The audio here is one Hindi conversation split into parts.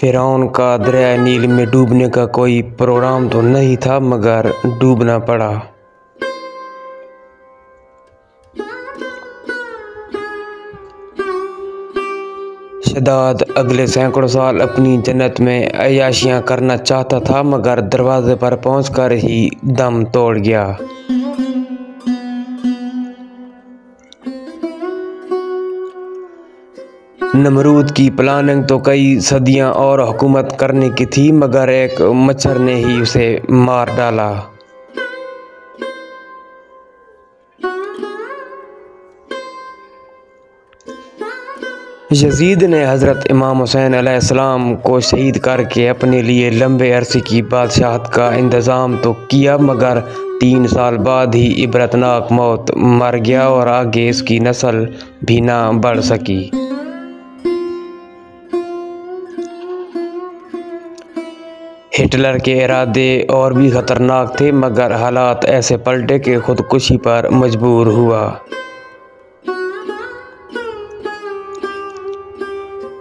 फिरौन का दरिया नील में डूबने का कोई प्रोग्राम तो नहीं था, मगर डूबना पड़ा। शद्दाद अगले सैकड़ों साल अपनी जन्नत में अय्याशियाँ करना चाहता था, मगर दरवाजे पर पहुंचकर ही दम तोड़ गया। नमरूद की प्लानिंग तो कई सदियां और हुकूमत करने की थी, मगर एक मच्छर ने ही उसे मार डाला। यजीद ने हज़रत इमाम हुसैन अलैहिस्सलाम को शहीद करके अपने लिए लंबे अरसे की बादशाहत का इंतज़ाम तो किया, मगर 3 साल बाद ही इबरतनाक मौत मर गया और आगे इसकी नस्ल भी ना बढ़ सकी। हिटलर के इरादे और भी ख़तरनाक थे, मगर हालात ऐसे पलटे कि खुदकुशी पर मजबूर हुआ।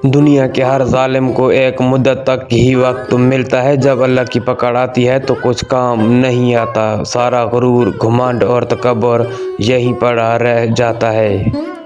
दुनिया के हर जालिम को एक मुद्दत तक ही वक्त मिलता है, जब अल्लाह की पकड़ आती है तो कुछ काम नहीं आता। सारा गुरूर, घुमंड और तकब्बुर यहीं पड़ा रह जाता है।